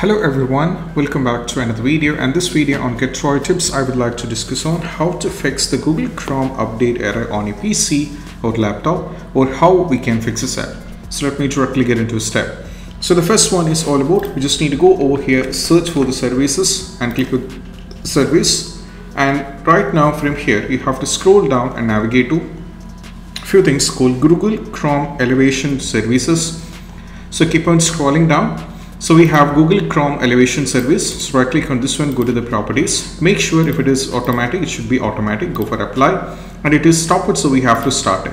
Hello everyone, welcome back to another video, and this video on Get Droid Tips I would like to discuss on how to fix the Google Chrome update error on your PC or laptop, or how we can fix this app. So let me directly get into a step. So the first one is all about, we just need to go over here, search for the services and click on service, and right now from here you have to scroll down and navigate to a few things called Google Chrome Elevation Services. So keep on scrolling down. So we have Google Chrome Elevation Service, so right click on this one, go to the properties, make sure if it is automatic, it should be automatic, go for apply, and it is stop it, so we have to start it.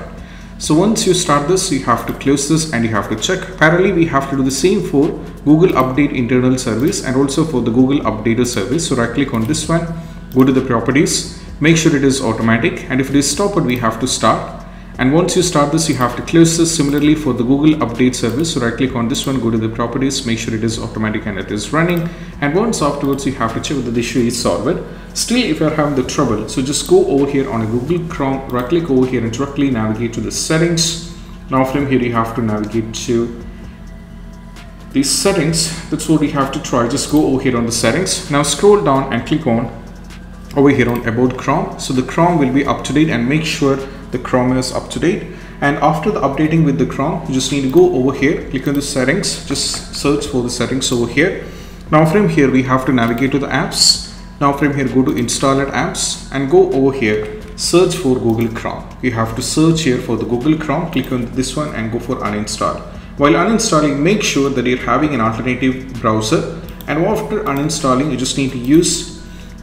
So once you start this, you have to close this and you have to check. Parallelly, we have to do the same for Google Update Internal Service and also for the Google Updater Service. So right click on this one, go to the properties, make sure it is automatic, and if it is stop it, we have to start. And once you start this, you have to close this. Similarly for the Google Update Service, so right click on this one, go to the properties, make sure it is automatic and it is running, and once afterwards you have to check whether the issue is solved. Still if you are having the trouble, so just go over here on a Google Chrome, right click over here and directly navigate to the settings. Now from here you have to navigate to these settings, that's what we have to try. Just go over here on the settings, now scroll down and click on over here on about Chrome, so the Chrome will be up to date, and make sure the Chrome is up to date. And after the updating with the Chrome, you just need to go over here, click on the settings, just search for the settings over here. Now from here we have to navigate to the apps. Now from here go to installed apps and go over here, search for Google Chrome. You have to search here for the Google Chrome, click on this one and go for uninstall. While uninstalling, make sure that you're having an alternative browser, and after uninstalling you just need to use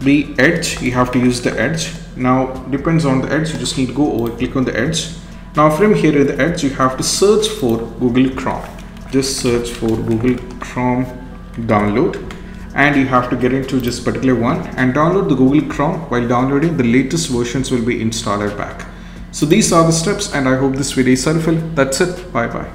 the Edge, you have to use the Edge. Now depends on the Edge, you just need to go over, click on the Edge. Now from here at the Edge you have to search for Google Chrome, just search for Google Chrome download, and you have to get into this particular one and download the Google Chrome. While downloading, the latest versions will be installed back. So these are the steps, and I hope this video is helpful. That's it, bye bye.